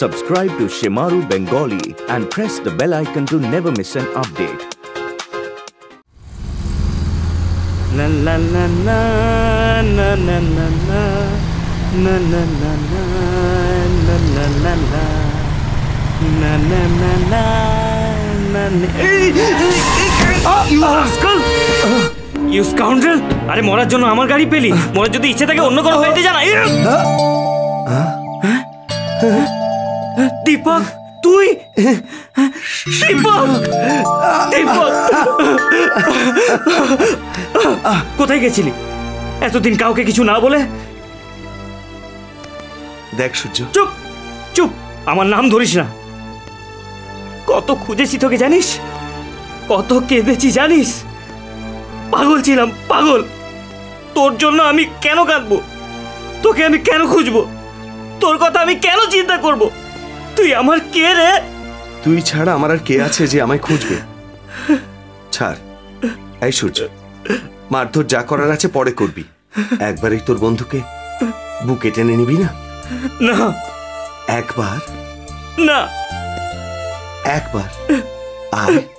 Subscribe to Shemaroo Bengali and press the bell icon to never miss an update. La la la la la la la la la la la la la la na na na na na na. You scoundrel! अरे मोरा जोनो आमर गाड़ी पेली मोरा जो दी इच्छा था कि उन्नो करो फेंटे जाना। दीपक तू ही दीपक दीपक कोथाय गेছিলি এত দিন কাউকে কিছু না বলে? দেখ সূর্য, চুপ চুপ, আমার নাম ধরিস না। কত খুঁজেছি তোকে জানিস, কত কেঁদেছি জানিস, পাগল ছিলাম পাগল। তোর জন্য আমি কেন কাঁদব, তোকে আমি কেন খুঁজব, তোর কথা আমি কেন চিন্তা করব? তুই আমার কে রে? তুই ছাড়া আমার আর কে আছে যে আমায় খুঁজবে? ছাড়। এই সূর্য, মারধর যা করার আছে পরে করবি, একবারই তোর বন্ধুকে বুকে টেনে নিবি না? না। একবার না, একবার আয়।